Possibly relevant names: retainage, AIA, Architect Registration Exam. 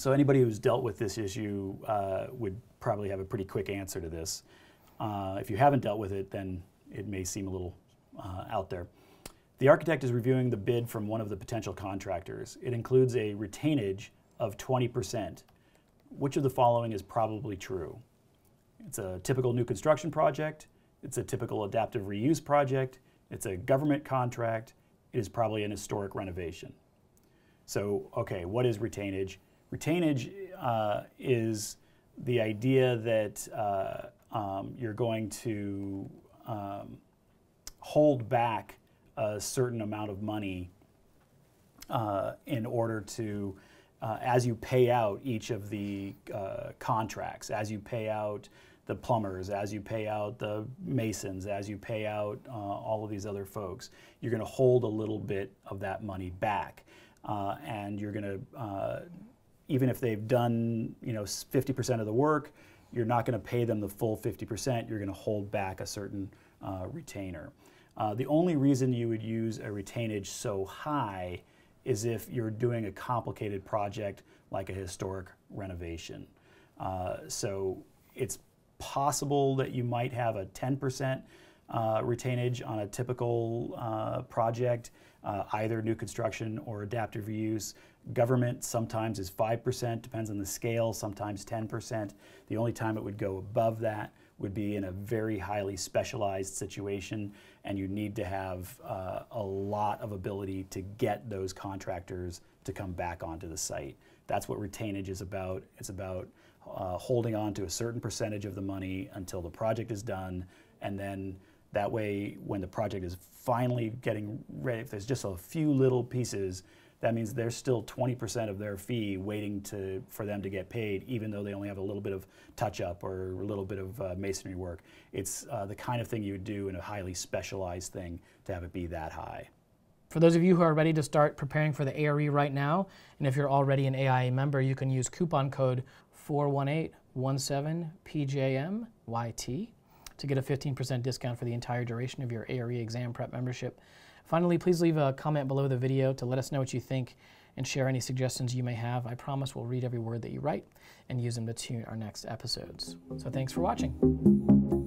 So anybody who's dealt with this issue would probably have a pretty quick answer to this. If you haven't dealt with it, then it may seem a little out there. The architect is reviewing the bid from one of the potential contractors. It includes a retainage of 20%. Which of the following is probably true? It's a typical new construction project. It's a typical adaptive reuse project. It's a government contract. It is probably an historic renovation. So, okay, what is retainage? Retainage is the idea that you're going to hold back a certain amount of money in order to, as you pay out each of the contracts, as you pay out the plumbers, as you pay out the masons, as you pay out all of these other folks, you're going to hold a little bit of that money back. And you're going to, even if they've done, 50% of the work, you're not going to pay them the full 50%. You're going to hold back a certain retainer. The only reason you would use a retainage so high is if you're doing a complicated project like a historic renovation. So it's possible that you might have a 10% retainage on a typical project, either new construction or adaptive reuse. Government sometimes is 5%, depends on the scale, sometimes 10%. The only time it would go above that would be in a very highly specialized situation, and you need to have a lot of ability to get those contractors to come back onto the site. That's what retainage is about. It's about holding on to a certain percentage of the money until the project is done, and then that way when the project is finally getting ready, if there's just a few little pieces, that means there's still 20% of their fee waiting for them to get paid, even though they only have a little bit of touch-up or a little bit of masonry work. It's the kind of thing you would do in a highly specialized thing to have it be that high. For those of you who are ready to start preparing for the ARE right now, and if you're already an AIA member, you can use coupon code 41817PJMYT to get a 15% discount for the entire duration of your ARE exam prep membership. Finally, please leave a comment below the video to let us know what you think and share any suggestions you may have. I promise we'll read every word that you write and use them to tune our next episodes. So thanks for watching.